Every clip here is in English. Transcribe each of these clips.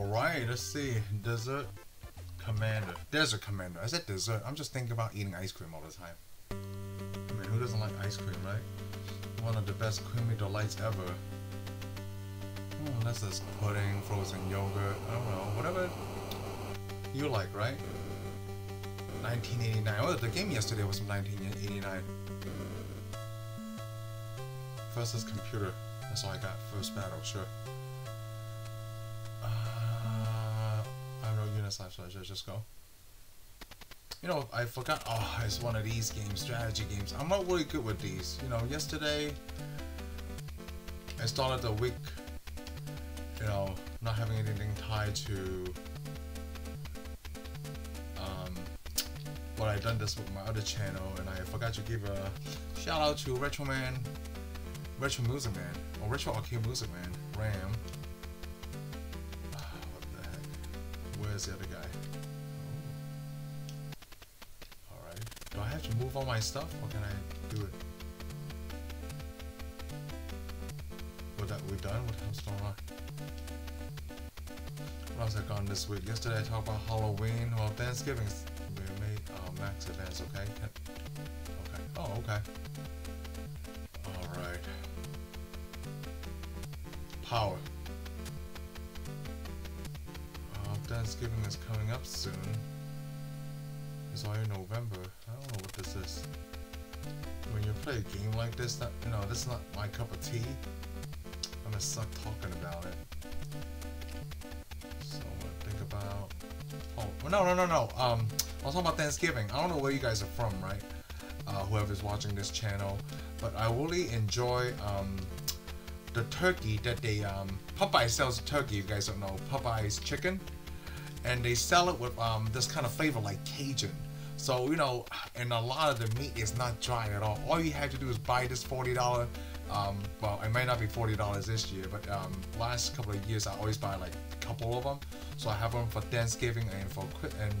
Alright, let's see. Desert Commander. Desert Commander. Is that dessert? I'm just thinking about eating ice cream all the time. I mean, who doesn't like ice cream, right? One of the best creamy delights ever. Oh, that's just pudding, frozen yogurt, I don't know, whatever you like, right? 1989. Oh, the game yesterday was from 1989. First is computer. That's all I got. First battle, sure. I know units left, so I should just go. You know, I forgot. Oh, it's one of these games, strategy games. I'm not really good with these. You know, yesterday I started the week, you know, not having anything tied to what I done this with my other channel, and I forgot to give a shout out to Retro Arcade Music Man, Ram. What the heck? Where's the other guy? Oh. Alright. Do I have to move all my stuff, or can I do it? We're done? What the hell's going on? What else I got this week? Yesterday I talked about Halloween. Well, Thanksgiving. We made max events, okay? Okay. Oh, okay. Alright. Power. Thanksgiving is coming up soon. It's already November. I don't know what this is. When you play a game like this, that, you know, this is not my cup of tea. I'm gonna suck talking about it. So I'm gonna think about. Oh no. I was talking about Thanksgiving. I don't know where you guys are from, right? Whoever's watching this channel, but I really enjoy the turkey that they Popeyes sells a turkey. You guys don't know Popeyes chicken, and they sell it with this kind of flavor like Cajun. So you know, and a lot of the meat is not dry at all. All you have to do is buy this $40. Well, it might not be $40 this year, but last couple of years I always buy like a couple of them, so I have them for Thanksgiving and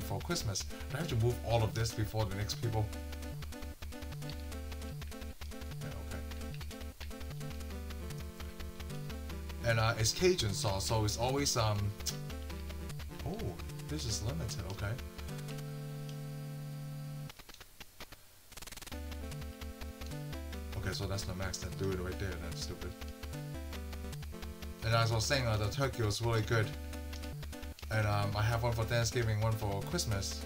for Christmas. But I have to move all of this before the next people. Yeah, okay. And it's Cajun sauce, so it's always Oh, this is limited. Okay. So that's the max that do it right there, that's stupid. And as I was saying, the turkey was really good. And I have one for Thanksgiving, one for Christmas.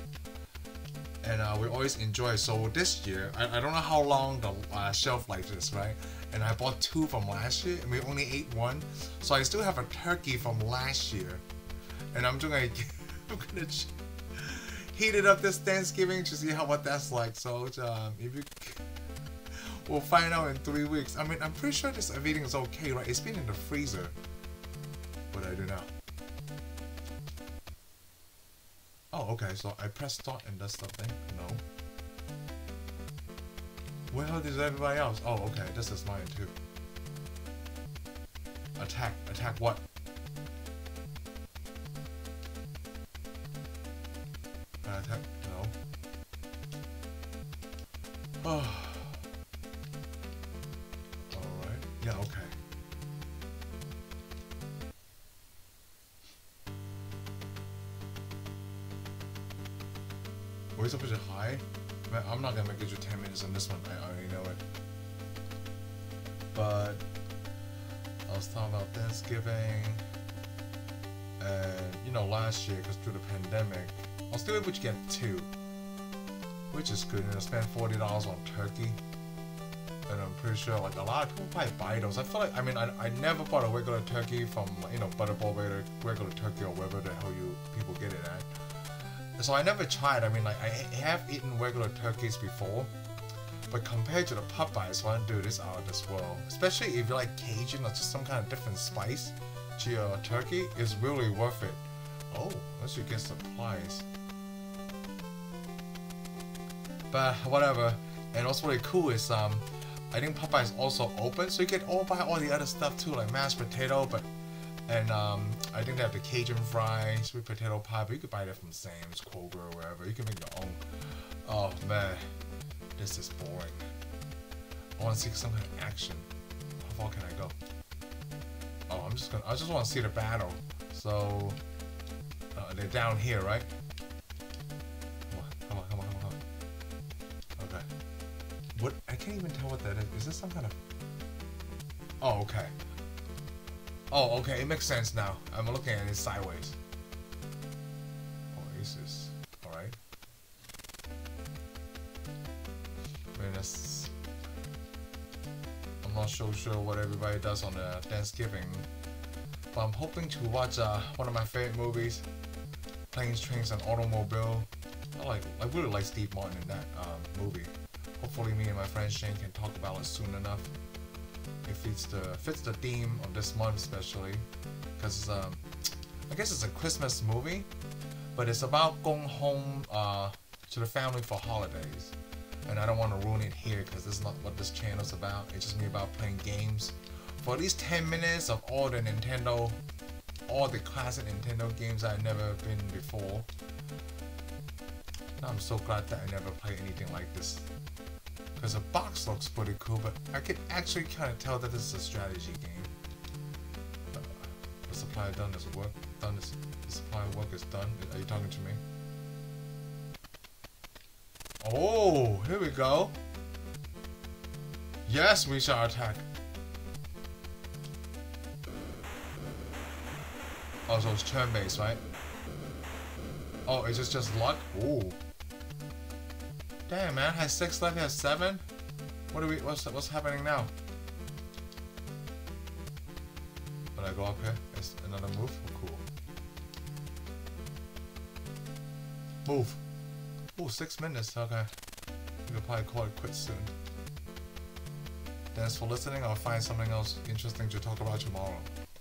And we always enjoy it. So this year, I don't know how long the shelf life is, right? And I bought two from last year, and we only ate one. So I still have a turkey from last year. And I'm doing I'm gonna heat it up this Thanksgiving to see what that's like. So if you... We'll find out in 3 weeks. I mean, I'm pretty sure this everything is okay, right? It's been in the freezer. What do I do now? Oh, okay, so I press start and does something. No. Where the hell is everybody else? Oh, okay, this is mine too. Attack. Attack what? Attack? No. Oh. Yeah, okay. Are we supposed to hide? Man, I'm not gonna make it to 10 minutes on this one, I already know it. But I was talking about Thanksgiving and, you know, last year, because through the pandemic, I was still able to get two, which is good, and I spent $40 on turkey. And I'm pretty sure like a lot of people probably buy those. I feel like, I mean, I never bought a regular turkey from, you know, Butterball, regular turkey or wherever the hell you people get it at. So I never tried. I mean, like, I have eaten regular turkeys before, but compared to the Popeyes one, dude, it's out of this world. Especially if you like Cajun or just some kind of different spice to your turkey, it's really worth it. Oh, unless you get supplies. But whatever. And what's really cool is I think Popeyes also open, so you can buy all the other stuff too, like mashed potato, but I think they have the Cajun fry, sweet potato pie, but you could buy that from Sam's, Kroger, or wherever. You can make your own. Oh man, this is boring. I want to see some kind of action. How far can I go? Oh, I just want to see the battle. So They're down here, right? Come on, come on, come on, come on. Okay. What? I can't even tell what that is. Is this some kind of... Oh, okay. Oh, okay. It makes sense now. I'm looking at it sideways. Oasis. Alright. I'm not so sure what everybody does on the Thanksgiving. But I'm hoping to watch one of my favorite movies, Planes, Trains and Automobiles. I really like Steve Martin in that movie. Hopefully me and my friend Shane can talk about it soon enough. It fits the theme of this month especially, because I guess it's a Christmas movie, but it's about going home to the family for holidays. And I don't want to ruin it here because this is not what this channel is about. It's just me about playing games for at least 10 minutes of all the Nintendo, all the classic Nintendo games I've never been before. And I'm so glad that I never played anything like this, because the box looks pretty cool, but I can actually kind of tell that this is a strategy game. The supplier done this work. The supplier work is done. Are you talking to me? Oh, here we go. Yes, we shall attack. Oh, so it's turn-based, right? Oh, is this just luck? Ooh. Damn, man, I had 6 left, I have 7? What's happening now? When I go up here, it's another move? Oh, cool. Move. Ooh, 6 minutes, okay. We can probably call it quits soon. Thanks for listening, I'll find something else interesting to talk about tomorrow.